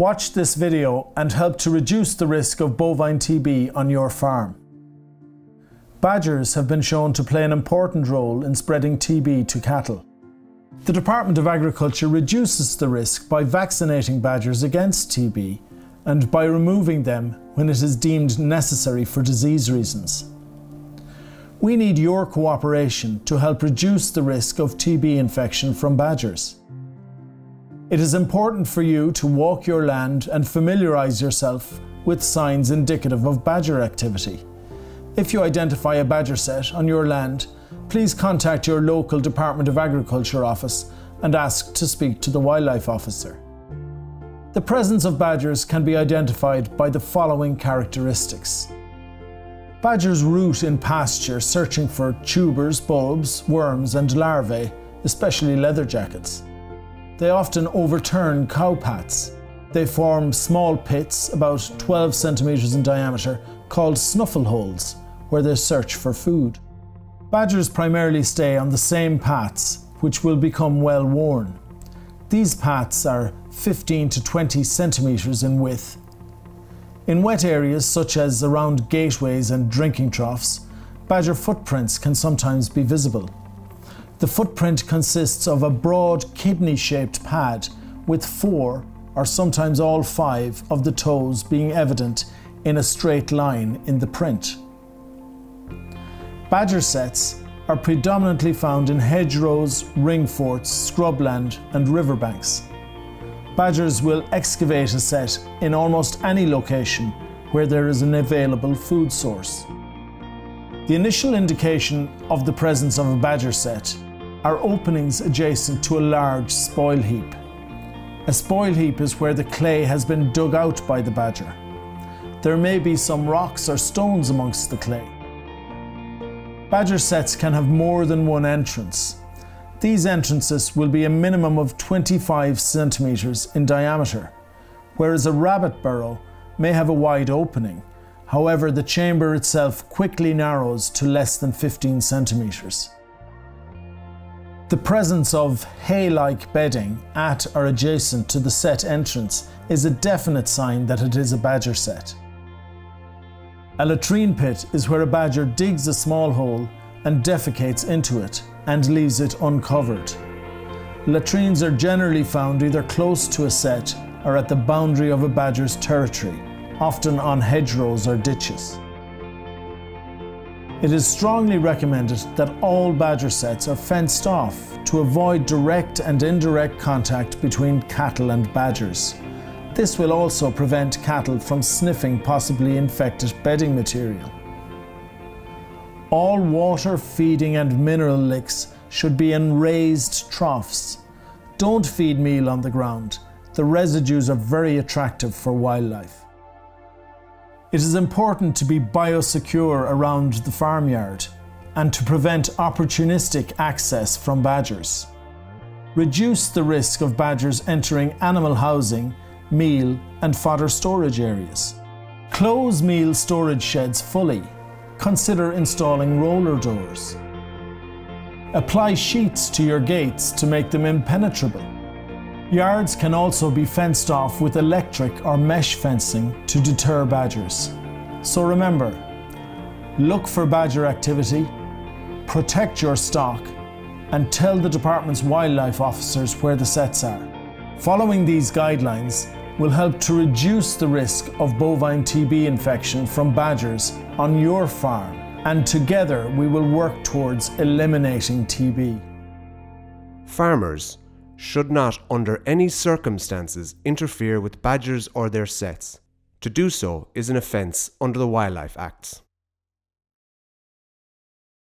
Watch this video and help to reduce the risk of bovine TB on your farm. Badgers have been shown to play an important role in spreading TB to cattle. The Department of Agriculture reduces the risk by vaccinating badgers against TB and by removing them when it is deemed necessary for disease reasons. We need your cooperation to help reduce the risk of TB infection from badgers. It is important for you to walk your land and familiarise yourself with signs indicative of badger activity. If you identify a badger set on your land, please contact your local Department of Agriculture office and ask to speak to the wildlife officer. The presence of badgers can be identified by the following characteristics. Badgers root in pasture searching for tubers, bulbs, worms and larvae, especially leather jackets. They often overturn cowpats. They form small pits about 12 centimetres in diameter called snuffle holes, where they search for food. Badgers primarily stay on the same paths, which will become well worn. These paths are 15 to 20 centimetres in width. In wet areas such as around gateways and drinking troughs, badger footprints can sometimes be visible. The footprint consists of a broad kidney-shaped pad with four, or sometimes all five, of the toes being evident in a straight line in the print. Badger sets are predominantly found in hedgerows, ring forts, scrubland and riverbanks. Badgers will excavate a set in almost any location where there is an available food source. The initial indication of the presence of a badger set are openings adjacent to a large spoil heap. A spoil heap is where the clay has been dug out by the badger. There may be some rocks or stones amongst the clay. Badger sets can have more than one entrance. These entrances will be a minimum of 25 centimetres in diameter, whereas a rabbit burrow may have a wide opening. However, the chamber itself quickly narrows to less than 15 centimetres. The presence of hay-like bedding at or adjacent to the set entrance is a definite sign that it is a badger set. A latrine pit is where a badger digs a small hole and defecates into it and leaves it uncovered. Latrines are generally found either close to a set or at the boundary of a badger's territory, often on hedgerows or ditches. It is strongly recommended that all badger sets are fenced off to avoid direct and indirect contact between cattle and badgers. This will also prevent cattle from sniffing possibly infected bedding material. All water, feeding and mineral licks should be in raised troughs. Don't feed meal on the ground. The residues are very attractive for wildlife. It is important to be biosecure around the farmyard and to prevent opportunistic access from badgers. Reduce the risk of badgers entering animal housing, meal and fodder storage areas. Close meal storage sheds fully. Consider installing roller doors. Apply sheets to your gates to make them impenetrable. Yards can also be fenced off with electric or mesh fencing to deter badgers. So remember, look for badger activity, protect your stock, and tell the department's wildlife officers where the sets are. Following these guidelines will help to reduce the risk of bovine TB infection from badgers on your farm, and together we will work towards eliminating TB. Farmers should not, under any circumstances, interfere with badgers or their sets. To do so is an offence under the Wildlife Acts.